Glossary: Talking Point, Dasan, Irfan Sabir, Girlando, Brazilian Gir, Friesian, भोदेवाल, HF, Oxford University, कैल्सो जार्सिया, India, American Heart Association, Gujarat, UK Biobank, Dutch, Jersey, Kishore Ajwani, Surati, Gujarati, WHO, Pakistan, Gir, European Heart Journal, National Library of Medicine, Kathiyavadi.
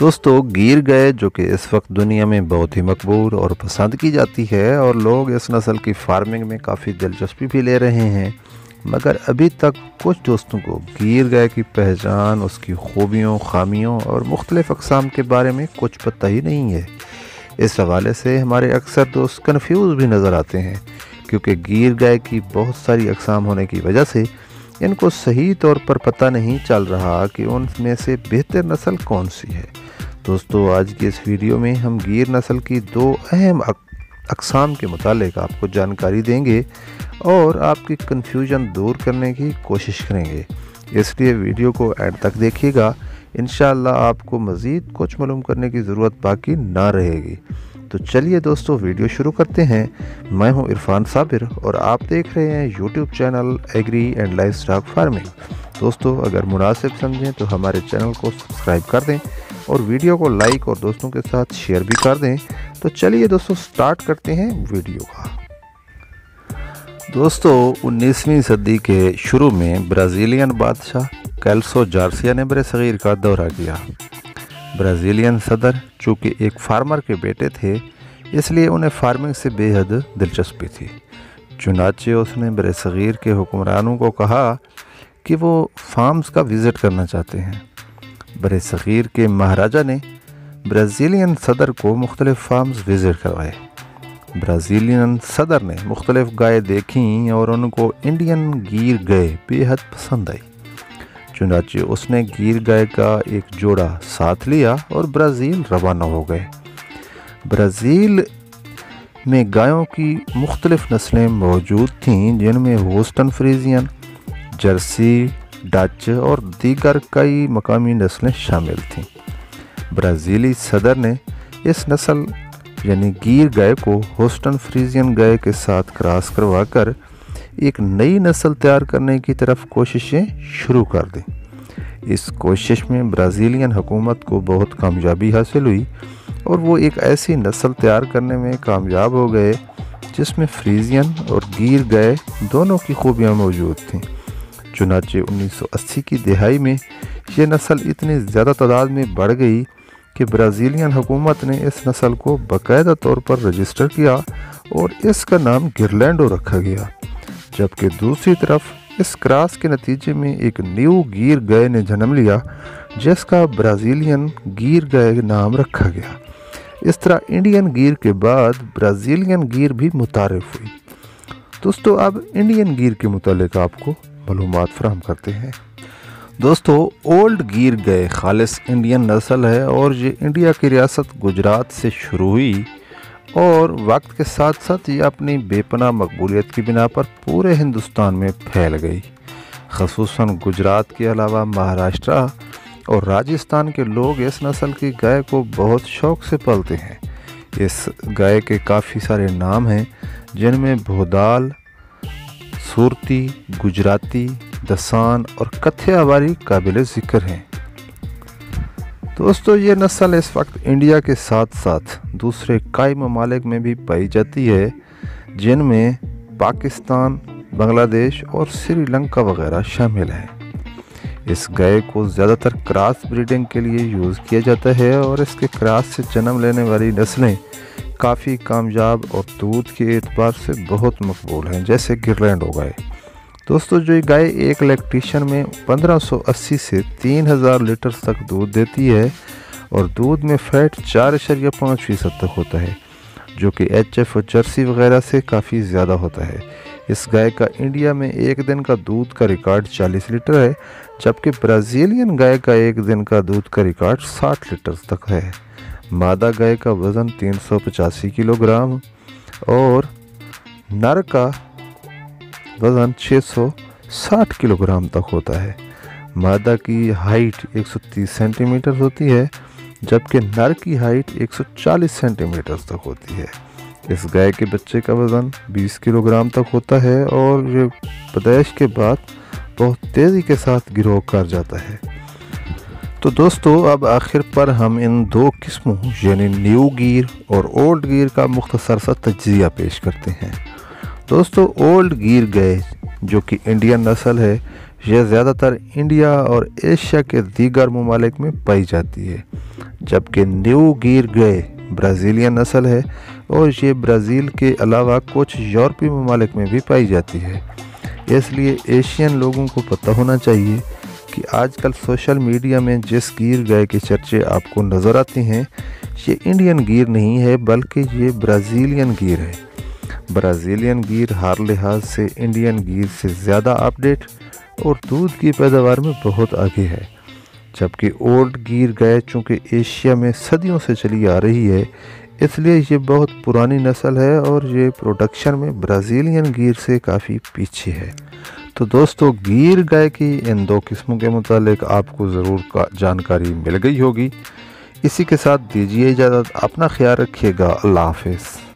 दोस्तों गिर गाय जो कि इस वक्त दुनिया में बहुत ही मकबूल और पसंद की जाती है और लोग इस नस्ल की फार्मिंग में काफ़ी दिलचस्पी भी ले रहे हैं, मगर अभी तक कुछ दोस्तों को गिर गाय की पहचान, उसकी खूबियों, खामियों और मुख्तलिफ़ अक़साम के बारे में कुछ पता ही नहीं है। इस हवाले से हमारे अक्सर दोस्त कन्फ्यूज़ भी नज़र आते हैं, क्योंकि गिर गाय की बहुत सारी अक़साम होने की वजह से इनको सही तौर पर पता नहीं चल रहा कि उनमें से बेहतर नस्ल कौन सी है। दोस्तों आज की इस वीडियो में हम गिर नस्ल की दो अहम अक़साम के मुतालिक आपको जानकारी देंगे और आपकी कन्फ्यूजन दूर करने की कोशिश करेंगे, इसलिए वीडियो को एंड तक देखिएगा। इंशाअल्लाह आपको मज़ीद कुछ मालूम करने की ज़रूरत बाकी ना रहेगी। तो चलिए दोस्तों वीडियो शुरू करते हैं। मैं हूं इरफान साबिर और आप देख रहे हैं YouTube channel agri and livestock farming. दोस्तों अगर मुनासिब समझें तो हमारे चैनल को सब्सक्राइब कर दें और वीडियो को लाइक और दोस्तों के साथ शेयर भी कर दें। तो चलिए दोस्तों स्टार्ट करते हैं वीडियो का। दोस्तों 19वीं सदी के शुरू में ब्राज़ीलियन बादशाह कैल्सो जार्सिया ने बड़े सगीर का दौरा किया। ब्राज़ीलियन सदर चूँकि एक फार्मर के बेटे थे, इसलिए उन्हें फार्मिंग से बेहद दिलचस्पी थी। चुनाचे उसने बड़े सगीर के हुक्मरानों को कहा कि वो फार्म्स का विज़िट करना चाहते हैं। बड़े सगीर के महाराजा ने ब्राज़ीलियन सदर को मुख्तलिफ़ फार्म्स विज़िट करवाए। ब्राज़ीलियन सदर ने मुख्तलिफ़ गायें देखीं और उनको इंडियन गिर गाय बेहद पसंद आई। चुनांचे उसने गिर गाय का एक जोड़ा साथ लिया और ब्राज़ील रवाना हो गए। ब्राज़ील में गायों की मुख्तलिफ़ नस्लें मौजूद थीं, जिनमें होल्स्टन फ्रीजियन, जर्सी, डच और दीगर कई मकामी नस्लें शामिल थीं। ब्राज़ीली सदर ने इस नस्ल यानी गिर गाय को होल्स्टन फ्रीजियन गाय के साथ क्रॉस करवा कर एक नई नस्ल तैयार करने की तरफ कोशिशें शुरू कर दी। इस कोशिश में ब्राज़ीलियन हुकूमत को बहुत कामयाबी हासिल हुई और वो एक ऐसी नस्ल तैयार करने में कामयाब हो गए जिसमें फ्रीजियन और गिर गाय दोनों की खूबियाँ मौजूद थीं। चुनांचे 1980 की दिहाई में यह नस्ल इतनी ज़्यादा तादाद में बढ़ गई कि ब्राज़ीलियन हुकूमत ने इस नस्ल को बाकायदा तौर पर रजिस्टर किया और इसका नाम गिरलैंडो रखा गया। जबकि दूसरी तरफ इस क्रॉस के नतीजे में एक न्यू गिर गाय ने जन्म लिया, जिसका ब्राज़ीलियन गिर गाय नाम रखा गया। इस तरह इंडियन गिर के बाद ब्राज़ीलियन गिर भी मुतारिफ हुई। दोस्तों अब इंडियन गिर के मुतालिक आपको मालूमात फराहम करते हैं। दोस्तों ओल्ड गिर गाय खालिस इंडियन नस्ल है और ये इंडिया की रियासत गुजरात से शुरू हुई और वक्त के साथ साथ ये अपनी बेपनाह मकबूलियत की बिना पर पूरे हिंदुस्तान में फैल गई। ख़ुसूसन गुजरात के अलावा महाराष्ट्र और राजस्थान के लोग इस नस्ल की गाय को बहुत शौक़ से पालते हैं। इस गाय के काफ़ी सारे नाम हैं, जिनमें भोदेवाल, सूरती, गुजराती, दसान और कथियावाड़ी काबिल ज़िक्र हैं। दोस्तों ये नस्ल इस वक्त इंडिया के साथ साथ दूसरे कई ममालिक में भी पाई जाती है, जिनमें पाकिस्तान, बांग्लादेश और श्रीलंका वगैरह शामिल हैं। इस गाय को ज़्यादातर क्रॉस ब्रीडिंग के लिए यूज़ किया जाता है और इसके क्रॉस से जन्म लेने वाली नस्लें काफ़ी कामयाब और दूध के एतबार से बहुत मकबूल हैं, जैसे गिरलैंडो गाय। दोस्तों जो ये गाय एक लैक्टेशन में 1580 से 3000 लीटर तक दूध देती है और दूध में फैट 4.5% तक होता है, जो कि HF और जर्सी वगैरह से काफ़ी ज़्यादा होता है। इस गाय का इंडिया में एक दिन का दूध का रिकॉर्ड 40 लीटर है, जबकि ब्राज़ीलियन गाय का एक दिन का दूध का रिकॉर्ड 60 लीटर तक है। मादा गाय का वज़न 385 किलोग्राम और नर का वज़न 660 किलोग्राम तक होता है। मादा की हाइट 130 सेंटीमीटर होती है, जबकि नर की हाइट 140 सेंटीमीटर तक होती है। इस गाय के बच्चे का वज़न 20 किलोग्राम तक होता है और ये पैदाइश के बाद बहुत तेज़ी के साथ गिरोह कर जाता है। तो दोस्तों अब आखिर पर हम इन दो किस्मों यानी न्यू गिर और ओल्ड गिर का मुख्तसर सा तज्ज़िया पेश करते हैं। दोस्तों ओल्ड गिर गाय जो कि इंडियन नस्ल है, यह ज़्यादातर इंडिया और एशिया के दीगर ममालिक में पाई जाती है, जबकि न्यू गिर गए ब्राज़ीलियन नस्ल है और ये ब्राज़ील के अलावा कुछ यूरोपीय ममालिक में भी पाई जाती है। इसलिए एशियन लोगों को पता होना चाहिए कि आजकल सोशल मीडिया में जिस गिर गाय के चर्चे आपको नज़र आती हैं, ये इंडियन गिर नहीं है बल्कि ये ब्राज़ीलियन गिर है। ब्राज़ीलियन गिर हर लिहाज से इंडियन गिर से ज़्यादा अपडेट और दूध की पैदावार में बहुत आगे है। जबकि ओल्ड गिर गाय चूँकि एशिया में सदियों से चली आ रही है, इसलिए ये बहुत पुरानी नस्ल है और ये प्रोडक्शन में ब्राज़ीलियन गिर से काफ़ी पीछे है। तो दोस्तों, गिर गाय की इन दो किस्मों के मुतालिक आपको ज़रूर जानकारी मिल गई होगी। इसी के साथ दीजिए इजाज़त, अपना ख्याल रखिएगा, अल्लाह हाफिज़।